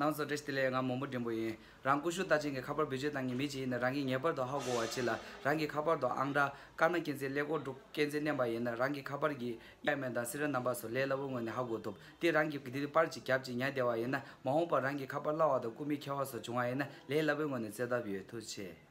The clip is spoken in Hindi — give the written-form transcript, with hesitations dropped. नाउंसो टेस्टिले गा मोमो डिम्बोई रांगकुशु ताचिंग खबर बिजे तांगी मिची न रांगी नेपर द हागो आचिला रांगी खबर द आंगडा कामे केंजे लेगो डुक केंजे ने बाय न रांगी खबर गी यामे द सिर नंबर सो ले लबो न हागो तो ते रांगी किदि पारची क्यापची न्या देवा न मोहो पर रांगी खबर लावा द कुमी ख्यावा सो जुआ न ले लबो न जेदा बि थुचे